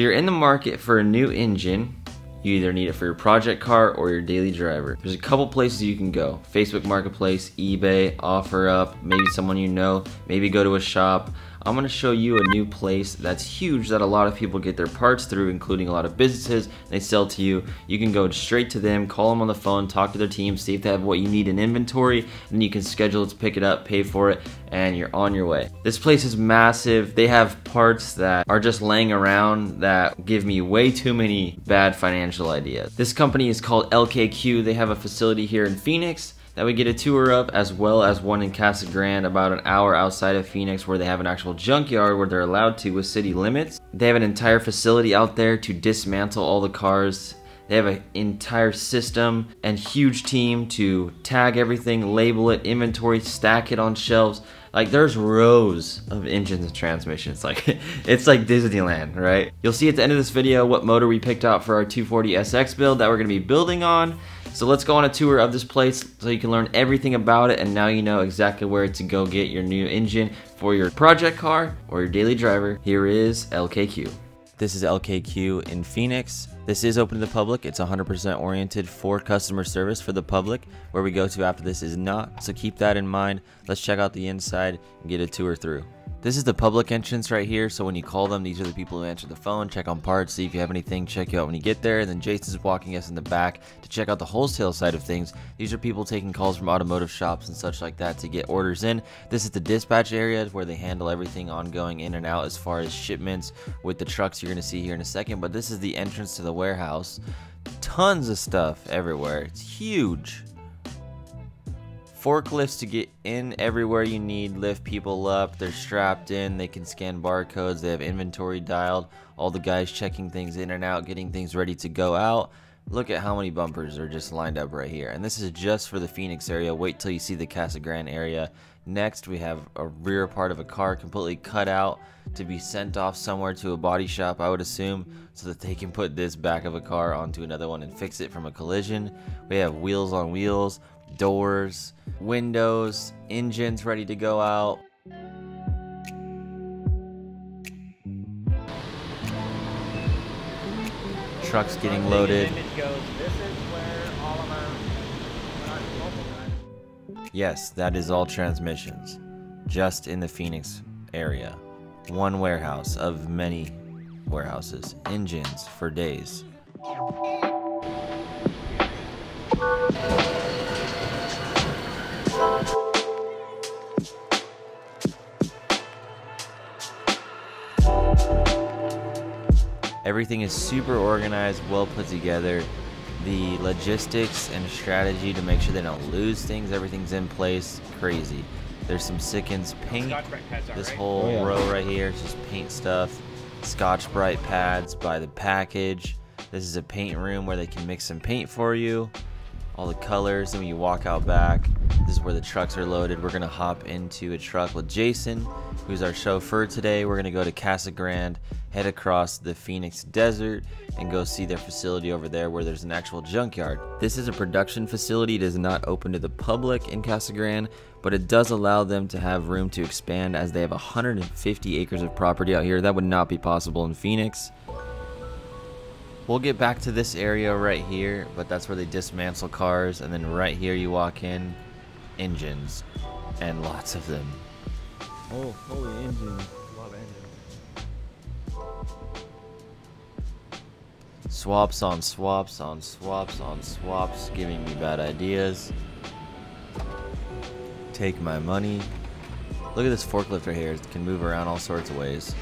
you're in the market for a new engine. You either need it for your project car or your daily driver. There's a couple places you can go. Facebook Marketplace, eBay, OfferUp, maybe someone you know, maybe go to a shop. I'm gonna show you a new place that's huge that a lot of people get their parts through, including a lot of businesses, and they sell to you. You can go straight to them, call them on the phone, talk to their team, see if they have what you need in inventory, and you can schedule to pick it up, pay for it, and you're on your way. This place is massive. They have parts that are just laying around that give me way too many bad financial ideas. This company is called LKQ. They have a facility here in Phoenix that we get a tour of, as well as one in Casa Grande, about an hour outside of Phoenix, where they have an actual junkyard where they're allowed to with city limits. They have an entire facility out there to dismantle all the cars. They have an entire system and huge team to tag everything, label it, inventory, stack it on shelves. Like, there's rows of engines and transmissions. Like, it's like Disneyland, right? You'll see at the end of this video what motor we picked out for our 240 SX build that we're gonna be building on. So let's go on a tour of this place so you can learn everything about it, and now you know exactly where to go get your new engine for your project car or your daily driver. Here is LKQ. This is LKQ in Phoenix. This is open to the public. It's 100% oriented for customer service for the public. Where we go to after this is not, so keep that in mind. Let's check out the inside and get a tour through. This is the public entrance right here, so when you call them, these are the people who answer the phone, check on parts, see if you have anything, check you out when you get there, and then Jason's walking us in the back to check out the wholesale side of things. These are people taking calls from automotive shops and such like that to get orders in. This is the dispatch area where they handle everything ongoing in and out as far as shipments with the trucks you're going to see here in a second, but this is the entrance to the warehouse. Tons of stuff everywhere. It's huge. Forklifts to get in everywhere you need, lift people up, they're strapped in, they can scan barcodes, they have inventory dialed, all the guys checking things in and out, getting things ready to go out. Look at how many bumpers are just lined up right here. And this is just for the Phoenix area. Wait till you see the Casa Grande area. Next, we have a rear part of a car completely cut out to be sent off somewhere to a body shop, I would assume, so that they can put this back of a car onto another one and fix it from a collision. We have wheels on wheels, doors, windows, engines ready to go out. Trucks getting loaded. Yes, that is all transmissions. Just in the Phoenix area. One warehouse of many warehouses. Engines for days. Everything is super organized, well put together. The logistics and strategy to make sure they don't lose things, everything's in place, crazy. There's some Sickens paint, this whole row right here, it's just paint stuff. Scotch-Brite pads by the package. This is a paint room where they can mix some paint for you. All the colors, and when you walk out back, this is where the trucks are loaded. We're gonna hop into a truck with Jason, who's our chauffeur today. We're gonna go to Casa Grande, head across the Phoenix desert, and go see their facility over there where there's an actual junkyard. This is a production facility. It is not open to the public in Casa Grande, but it does allow them to have room to expand, as they have 150 acres of property out here. That would not be possible in Phoenix. We'll get back to this area right here, but that's where they dismantle cars, and then right here you walk in, engines, and lots of them. Oh, holy engine. A lot of engines. Swaps on swaps on swaps on swaps, giving me bad ideas. Take my money. Look at this forklift right here. It can move around all sorts of ways.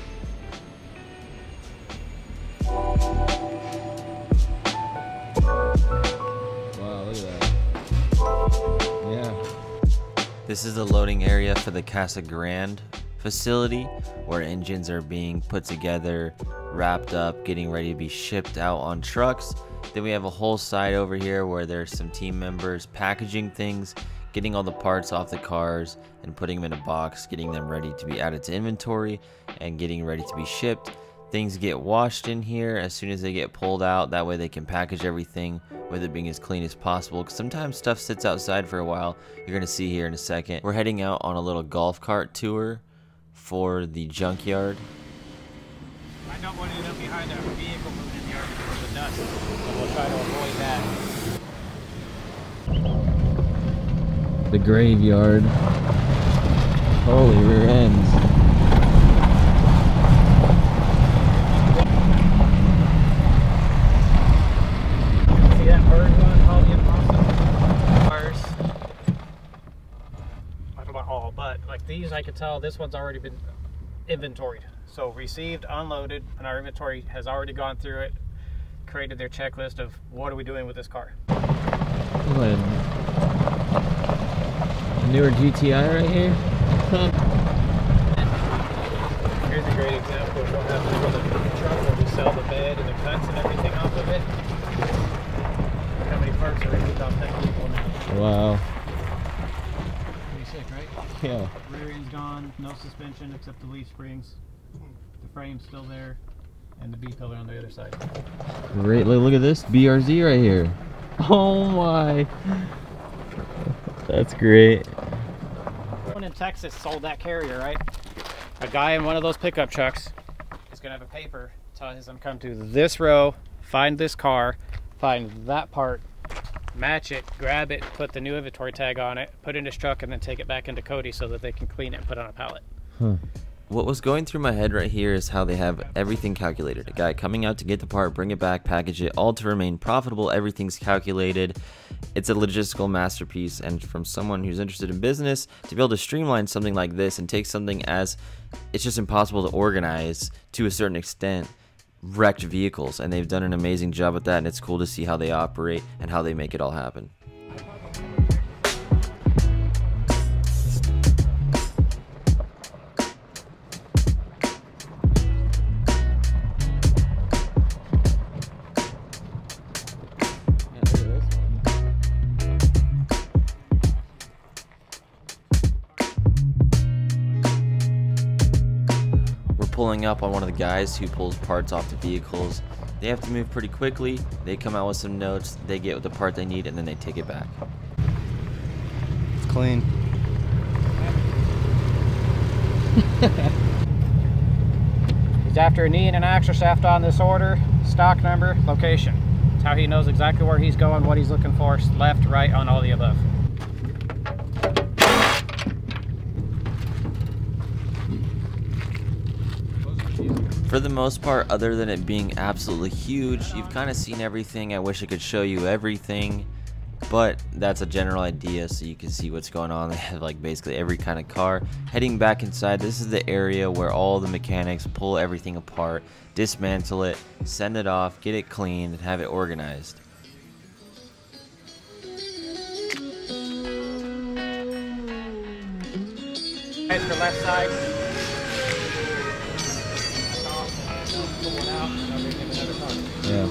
This is the loading area for the Casa Grande facility, where engines are being put together, wrapped up, getting ready to be shipped out on trucks. Then we have a whole side over here where there's some team members packaging things, getting all the parts off the cars and putting them in a box, getting them ready to be added to inventory and getting ready to be shipped. Things get washed in here as soon as they get pulled out, that way they can package everything with it being as clean as possible, because sometimes stuff sits outside for a while. You're going to see here in a second. We're heading out on a little golf cart tour for the junkyard. I don't want to end up behind a vehicle moving in the yard because of the dust, so we'll try to avoid that. The graveyard. Holy rear ends. These, I could tell this one's already been inventoried, so received, unloaded, and our inventory has already gone through it, created their checklist of what are we doing with this car. What? Newer GTI right here. Here's a great example of what happens with a truck where we sell the bed and the cuts and everything off of it. How many parts are removed off that vehicle now? Wow. Yeah. Rear end's gone, no suspension except the leaf springs. The frame's still there, and the B pillar on the other side. Great, look at this BRZ right here. Oh my, that's great. Someone in Texas sold that carrier, right? A guy in one of those pickup trucks is gonna have a paper telling him come to this row, find this car, find that part, match it, grab it, put the new inventory tag on it, put it in his truck, and then take it back into Cody so that they can clean it and put it on a pallet. Huh. What was going through my head right here is how they have everything calculated. A guy coming out to get the part, bring it back, package it, all to remain profitable. Everything's calculated. It's a logistical masterpiece, and from someone who's interested in business, to be able to streamline something like this and take something as it's just impossible to organize to a certain extent, wrecked vehicles, and they've done an amazing job at that, and it's cool to see how they operate and how they make it all happen. Pulling up on one of the guys who pulls parts off the vehicles. They have to move pretty quickly. They come out with some notes, they get the part they need, and then they take it back. It's clean. He's after a knee and an axle shaft on this order, stock number, location. That's how he knows exactly where he's going, what he's looking for, left, right, on all the above. For the most part, other than it being absolutely huge, you've kind of seen everything. I wish I could show you everything, but that's a general idea so you can see what's going on. They have like basically every kind of car. Heading back inside, this is the area where all the mechanics pull everything apart, dismantle it, send it off, get it cleaned, and have it organized. Guys, for left side. Yeah.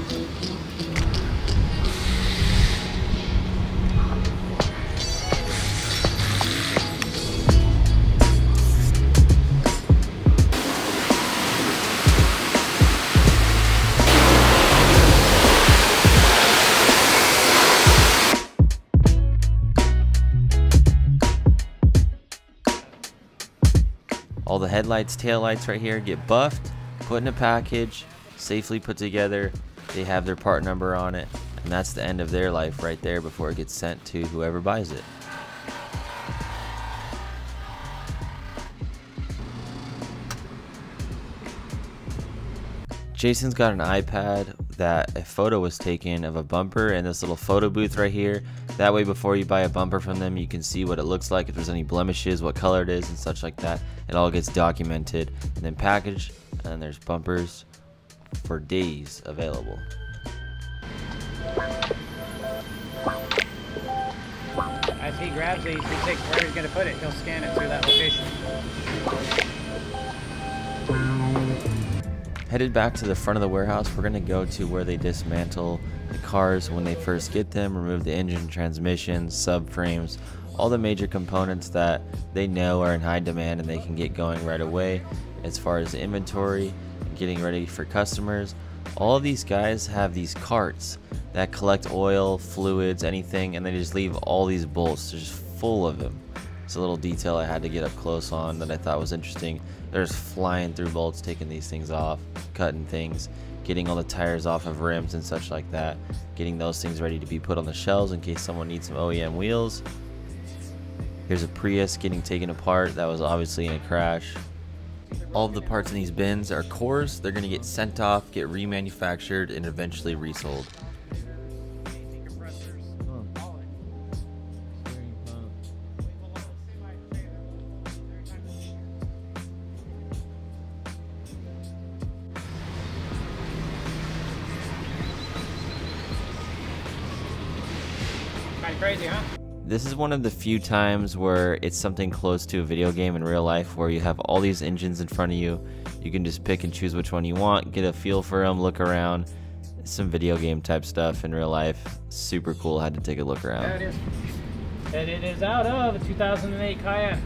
All the headlights, taillights right here get buffed, put in a package, safely put together. They have their part number on it, and that's the end of their life right there before it gets sent to whoever buys it. Jason's got an iPad that a photo was taken of a bumper in this little photo booth right here. That way before you buy a bumper from them, you can see what it looks like, if there's any blemishes, what color it is, and such like that. It all gets documented and then packaged, and there's bumpers for days available. As he grabs these, he takes where he's going to put it. He'll scan it through that location. Headed back to the front of the warehouse, we're going to go to where they dismantle the cars when they first get them, remove the engine, transmission, subframes, all the major components that they know are in high demand and they can get going right away as far as inventory, getting ready for customers. All of these guys have these carts that collect oil, fluids, anything, and they just leave all these bolts. They're just full of them. It's a little detail I had to get up close on that I thought was interesting. They're just flying through bolts, taking these things off, cutting things, getting all the tires off of rims and such like that, getting those things ready to be put on the shelves in case someone needs some OEM wheels. Here's a Prius getting taken apart. That was obviously in a crash. All of the parts in these bins are cores. They're going to get sent off, get remanufactured, and eventually resold. Kind of crazy, huh? This is one of the few times where it's something close to a video game in real life, where you have all these engines in front of you. You can just pick and choose which one you want, get a feel for them, look around. Some video game type stuff in real life. Super cool, had to take a look around. There it is. And it is out of a 2008 Cayenne.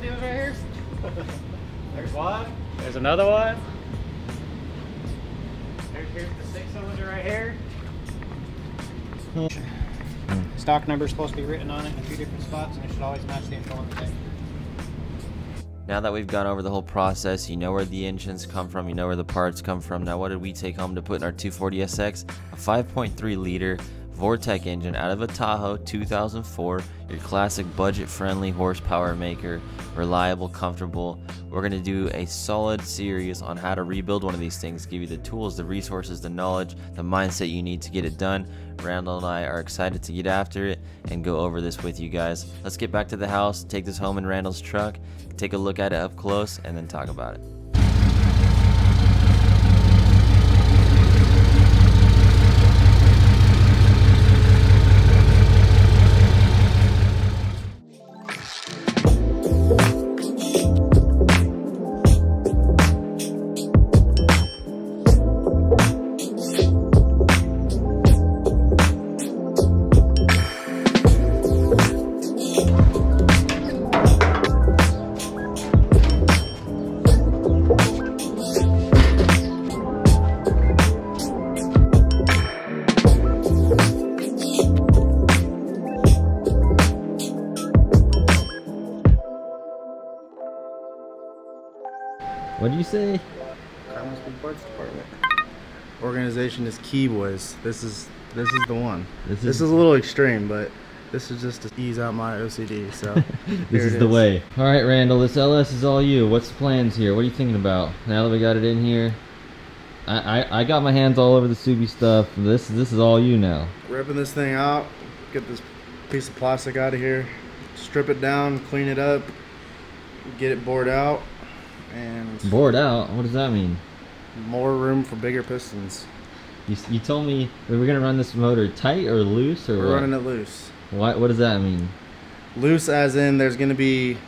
See what's right here? There's one. There's another one. Here's the 6-cylinder right here. Stock number is supposed to be written on it in a few different spots, and it should always match the info on the tag. Now that we've gone over the whole process, you know where the engines come from, you know where the parts come from. Now what did we take home to put in our 240SX? A 5.3 liter Vortec engine out of a Tahoe 2004, your classic budget-friendly horsepower maker, reliable, comfortable. We're going to do a solid series on how to rebuild one of these things, give you the tools, the resources, the knowledge, the mindset you need to get it done. Randall and I are excited to get after it and go over this with you guys. Let's get back to the house, take this home in Randall's truck, take a look at it up close, and then talk about it. What do you say? Carmaspeed Parts Department. Organization is key, boys. This is the one. This is a little extreme, but this is just to ease out my OCD. So this is the way. All right, Randall. This LS is all you. What's the plans here? What are you thinking about now that we got it in here? I got my hands all over the Subi stuff. This is all you now. Ripping this thing out. Get this piece of plastic out of here. Strip it down. Clean it up. Get it bored out. And bored out? What does that mean? More room for bigger pistons. You told me we were going to run this motor tight or loose or what? We're running it loose. What does that mean? Loose as in there's going to be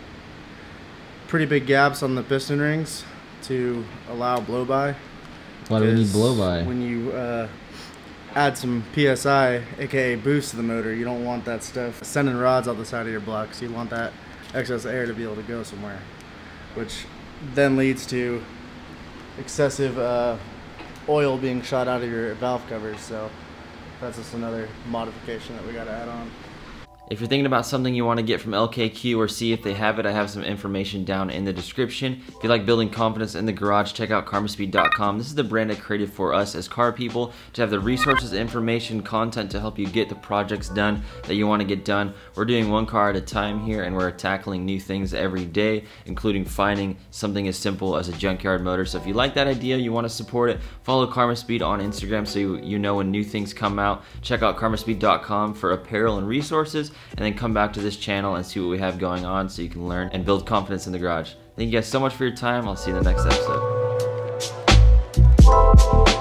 pretty big gaps on the piston rings to allow blow-by. Why do we need blow-by? When you add some PSI, aka boost to the motor, you don't want that stuff sending rods out the side of your block. So you want that excess air to be able to go somewhere, which then leads to excessive oil being shot out of your valve covers. So that's just another modification that we got to add on. If you're thinking about something you want to get from LKQ or see if they have it, I have some information down in the description. If you like building confidence in the garage, check out carmaspeed.com. This is the brand that created for us as car people to have the resources, information, content to help you get the projects done that you want to get done. We're doing one car at a time here, and we're tackling new things every day, including finding something as simple as a junkyard motor. So if you like that idea, you want to support it, follow Carmaspeed on Instagram so you know when new things come out. Check out carmaspeed.com for apparel and resources, and then come back to this channel and see what we have going on so you can learn and build confidence in the garage. Thank you guys so much for your time. I'll see you in the next episode.